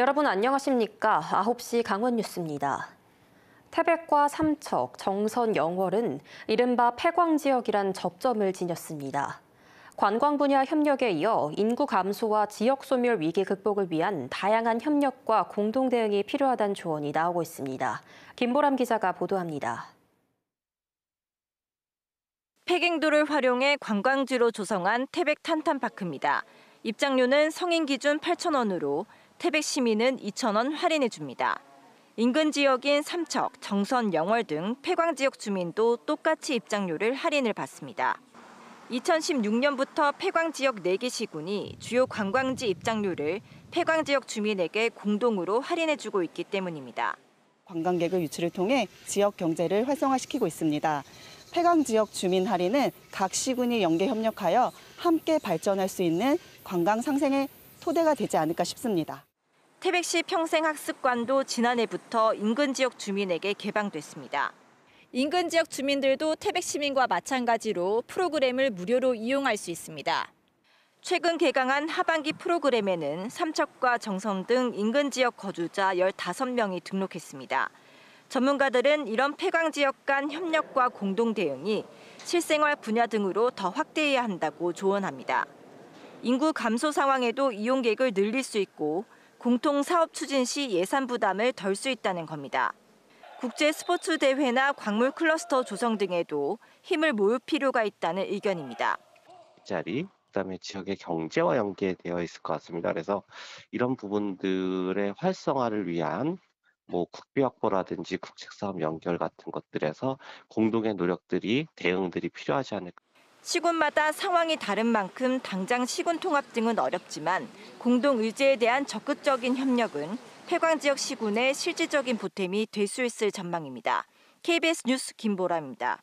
여러분 안녕하십니까? 9시 강원 뉴스입니다. 태백과 삼척, 정선, 영월은 이른바 폐광 지역이란 접점을 지녔습니다. 관광 분야 협력에 이어 인구 감소와 지역 소멸 위기 극복을 위한 다양한 협력과 공동 대응이 필요하다는 조언이 나오고 있습니다. 김보람 기자가 보도합니다. 폐갱도를 활용해 관광지로 조성한 태백 탄탄파크입니다. 입장료는 성인 기준 8,000원으로 태백 시민은 2,000원 할인해 줍니다. 인근 지역인 삼척, 정선, 영월 등 폐광 지역 주민도 똑같이 입장료를 할인을 받습니다. 2016년부터 폐광 지역 4개 시군이 주요 관광지 입장료를 폐광 지역 주민에게 공동으로 할인해 주고 있기 때문입니다. 관광객을 유치를 통해 지역 경제를 활성화시키고 있습니다. 폐광 지역 주민 할인은 각 시군이 연계 협력하여 함께 발전할 수 있는 관광 상생의 토대가 되지 않을까 싶습니다. 태백시 평생학습관도 지난해부터 인근 지역 주민에게 개방됐습니다. 인근 지역 주민들도 태백 시민과 마찬가지로 프로그램을 무료로 이용할 수 있습니다. 최근 개강한 하반기 프로그램에는 삼척과 정선 등 인근 지역 거주자 15명이 등록했습니다. 전문가들은 이런 폐광 지역 간 협력과 공동 대응이 실생활 분야 등으로 더 확대해야 한다고 조언합니다. 인구 감소 상황에도 이용객을 늘릴 수 있고 공통 사업 추진 시 예산 부담을 덜 수 있다는 겁니다. 국제 스포츠 대회나 광물 클러스터 조성 등에도 힘을 모을 필요가 있다는 의견입니다. 자리, 그다음에 지역의 경제와 연계되어 있을 것 같습니다. 그래서 이런 부분들의 활성화를 위한 국비 확보라든지 국책사업 연결 같은 것들에서 공동의 노력들이, 대응들이 필요하지 않을까. 시군마다 상황이 다른 만큼 당장 시군 통합 등은 어렵지만 공동 의제에 대한 적극적인 협력은 폐광 지역 시군의 실질적인 보탬이 될 수 있을 전망입니다. KBS 뉴스 김보람입니다.